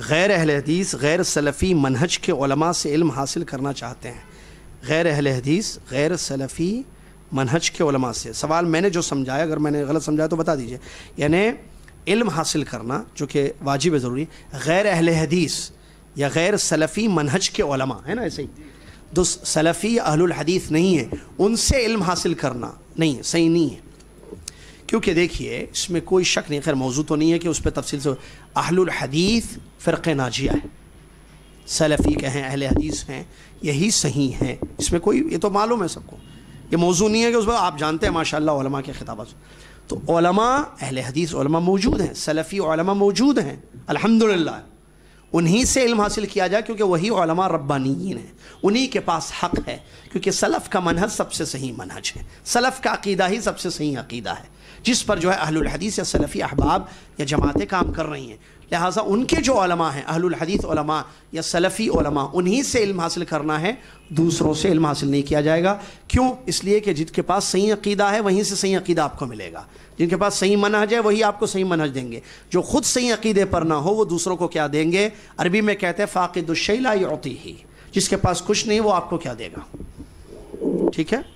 غیر اہل حدیث غیر سلفی منہج کے علماء سے علم حاصل کرنا چاہتے ہیں. غیر اہل حدیث غیر سلفی منہج کے علماء سے. سوال میں نے جو سمجھایا، اگر میں نے غلط سمجھایا تو بتا دیجئے. یعنی علم حاصل کرنا جو کہ واجب ہے ضروری، غیر اہل حدیث یا غیر سلفی منہج کے علماء ہے نا، ایسے ہی جو سلفی اہل الحدیث نہیں ہیں ان سے علم حاصل کرنا نہیں ہے، صحیح نہیں ہے. کیونکہ دیکھئے اس میں کوئی شک نہیں، خیر موضوع تو نہیں ہے کہ اس پہ تفصیل سے. اہل الحدیث فرق ناجیہ ہے، سلفی کہیں اہل حدیث ہیں، یہی صحیح ہیں، اس میں کوئی، یہ تو معلوم ہے سب کو، یہ موضوع نہیں ہے کہ اس پر آپ جانتے ہیں ماشاءاللہ علماء کے خطابات. تو علماء اہل حدیث علماء موجود ہیں، سلفی علماء موجود ہیں الحمدللہ، انہی سے علم حاصل کیا جائے کیونکہ وہی علماء ربانیین ہیں، انہی کے پاس حق ہے، کیونکہ سلف کا منہج سب سے صحیح منہج ہے، سلف کا عقیدہ ہی سب سے صحیح عقیدہ ہے جس پر جو ہے اہل الحدیث یا سلفی احباب یا جماعتیں کام کر رہی ہیں. لہٰذا ان کے جو علماء ہیں اہل الحدیث علماء یا سلفی علماء، انہی سے علم حاصل کرنا ہے، دوسروں سے علم حاصل نہیں کیا جائے گا. کیوں؟ اس لیے کہ جن کے پاس صحیح عقیدہ ہے وہیں سے صحیح عقیدہ آپ کو ملے گا، جن کے پاس صحیح منہج ہے وہی آپ کو صحیح منہج دیں گے. جو خود صحیح عقیدے پر نہ ہو وہ دوسروں کو کیا دیں گے؟ عربی میں کہتے ہیں فاقد الشیء لا یعطیہ، جس کے پاس کچھ نہیں وہ آپ کو کیا دے گا. ٹھیک ہے.